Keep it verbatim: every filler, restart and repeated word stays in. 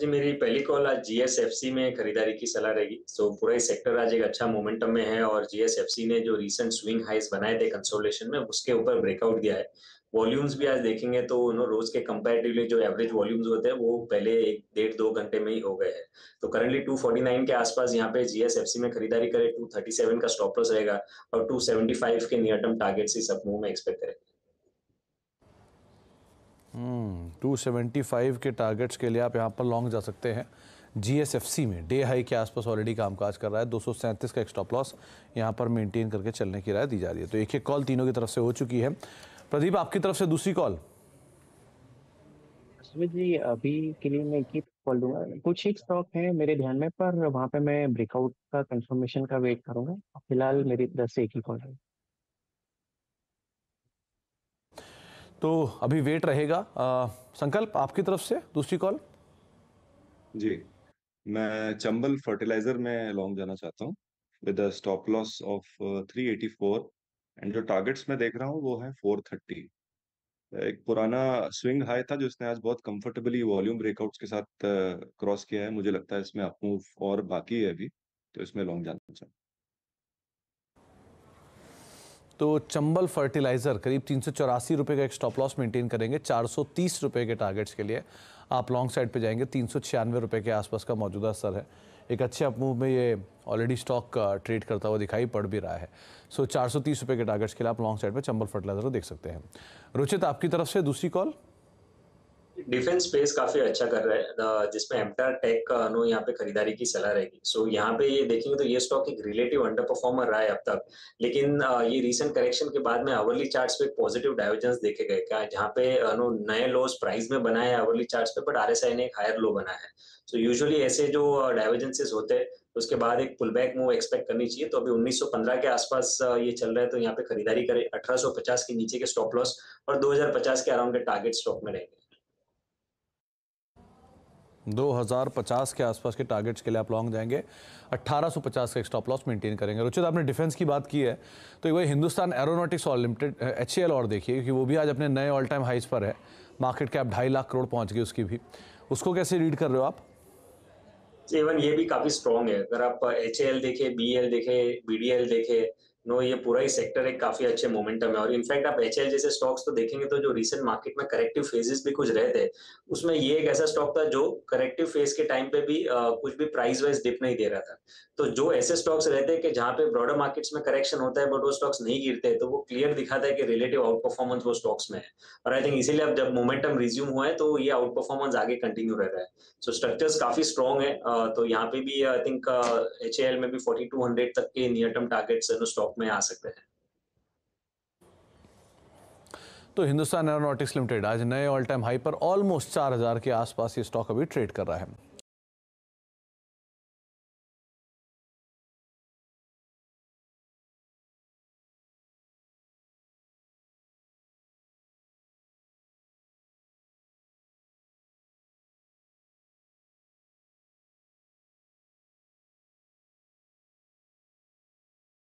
जी मेरी पहली कॉल आज जीएसएफसी में खरीदारी की सलाह रहेगी। तो पूरा ही सेक्टर आज एक अच्छा मोमेंटम में है और जीएसएफसी ने जो रीसेंट स्विंग हाइज बनाए थे कंसोलिडेशन में उसके ऊपर ब्रेकआउट दिया है। वॉल्यूम्स भी आज देखेंगे तो नो रोज के कंपैरेटिवली जो एवरेज वॉल्यूम्स होते हैं वो पहले एक डेढ़ दो घंटे में ही हो गए हैं। तो करंटली टू फोर्टी नाइन के आसपास यहाँ पे जीएसएफसी में खरीदारी करें, टू थर्टी सेवन का स्टॉप लॉस रहेगा और टू सेवेंटी फाइव के नियर टर्म टारगेट से सब मूव में एक्सपेक्ट करेंगे। हम्म टू सेवेंटी फाइव के टारगेट्स के लिए आप यहाँ पर लॉन्ग जा सकते हैं। जीएसएफसी में डे हाई के आसपास ऑलरेडी कामकाज कर रहा है, दो सौ सैंतीस का एक स्टॉप लॉस यहाँ पर मेंटेन करके चलने की राय दी जा रही है। तो एक एक कॉल तीनों की तरफ से हो चुकी है। प्रदीप, आपकी तरफ से दूसरी कॉल। जी अभी के लिए मैं कॉल दूंगा, कुछ एक स्टॉक है मेरे ध्यान में पर वहाँ पे मैं ब्रेकआउट का कंफर्मेशन का वेट करूंगा। फिलहाल मेरी तरफ से एक ही कॉल है तो अभी वेट रहेगा। आ, संकल्प, आपकी तरफ से दूसरी कॉल। जी मैं चंबल फर्टिलाइजर में लॉन्ग जाना चाहता हूँ with a stop loss of three eighty four and जो टारगेट्स मैं देख रहा हूँ वो है फोर थर्टी। एक पुराना स्विंग हाई था जो इसने आज बहुत कंफर्टेबली वॉल्यूम ब्रेकआउट्स के साथ क्रॉस किया है। मुझे लगता है इसमें अप मूव और बाकी है अभी, तो इसमें लॉन्ग जाना चाहिए। तो चंबल फर्टिलाइजर करीब तीन सौ चौरासी रुपये का एक स्टॉप लॉस मेंटेन करेंगे। चार सौ तीस रुपये के टारगेट्स के लिए आप लॉन्ग साइड पे जाएंगे। तीन सौ छियानवे रुपये के आसपास का मौजूदा स्तर है। एक अच्छे अप मूव में ये ऑलरेडी स्टॉक ट्रेड करता हुआ दिखाई पड़ भी रहा है। सो चार सौ तीस रुपये के टारगेट्स के लिए आप लॉन्ग साइड पर चंबल फर्टिलाइजर को देख सकते हैं। रुचित, आपकी तरफ से दूसरी कॉल। डिफेंस स्पेस काफी अच्छा कर रहा है जिसमें एमटार टेक का नो यहाँ पे खरीदारी की सलाह रहेगी। सो so, यहाँ पे ये देखेंगे तो ये स्टॉक एक रिलेटिव अंडर परफॉर्मर रहा है अब तक, लेकिन ये रीसेंट करेक्शन के बाद में आवरली चार्ट्स पे पॉजिटिव डाइवर्जेंस देखे गए क्या जहाँ पे नो नए लोस प्राइस में बनाए हैं आवरली चार्ट्स पे, बट आरएसआई ने एक हायर लो बनाया है। सो so, यूजुअली ऐसे जो डाइवर्जेंसेस होते हैं उसके बाद एक पुलबैक मूव एक्सपेक्ट करनी चाहिए। तो अभी उन्नीस सौ पंद्रह के आसपास ये चल रहा है तो यहाँ पे खरीदारी करें। अठारह सौ पचास के नीचे के स्टॉप लॉस और दो हजार पचास के अराउंड के टारगेट स्टॉक में रहेंगे। दो हज़ार पचास के आसपास के टारगेट्स के लिए आप लॉन्ग जाएंगे। अठारह सौ पचास का एक स्टॉप लॉस मेंटेन करेंगे। रुचित, आपने डिफेंस की बात की है तो एक बार हिंदुस्तान एरोनॉटिक्स और लिमिटेड एच ए एल और देखिए क्योंकि वो भी आज अपने नए ऑल टाइम हाइज पर है। मार्केट कैप ढाई लाख करोड़ पहुंच गई उसकी भी। उसको कैसे रीड कर रहे हो आप? इवन ये भी काफ़ी स्ट्रॉन्ग है। अगर आप एच ए एल देखे, बी एल देखे, बी डी एल देखे, नो no, ये पूरा ही सेक्टर एक काफी अच्छे मोमेंटम है। और इनफैक्ट आप एच एल जैसे स्टॉक्स तो देखेंगे तो जो रिसेंट मार्केट में करेक्टिव फेजेस भी कुछ रहते उसमें ये एक ऐसा स्टॉक था जो करेक्टिव फेज के टाइम पे भी आ, कुछ भी प्राइस वाइज डिप नहीं दे रहा था। तो जो ऐसे स्टॉक्स रहते हैं कि जहाँ पे ब्रॉडर मार्केट्स में करेक्शन होता है बट वो स्टॉक्स नहीं गिरते तो वो क्लियर दिखाता है कि रिलेटिव आउट परफॉर्मेंस वो स्टॉक्स में है। और आई थिंक इसीलिए अब जब मोमेंटम रिज्यूम हुआ है तो ये आउट परफॉर्मेंस आगे कंटिन्यू रह रहा है। सो स्ट्रक्चर्स काफी स्ट्रॉन्ग है। तो यहाँ पे भी I think H A L में भी फोर्टी टू हंड्रेड तक के नियर टर्म टारगेट्स स्टॉक में आ सकते हैं। तो हिंदुस्तान एरोनॉटिक्स लिमिटेड आज नए ऑल टाइम हाई पर ऑलमोस्ट चार हज़ार के आसपास ये स्टॉक अभी ट्रेड कर रहा है।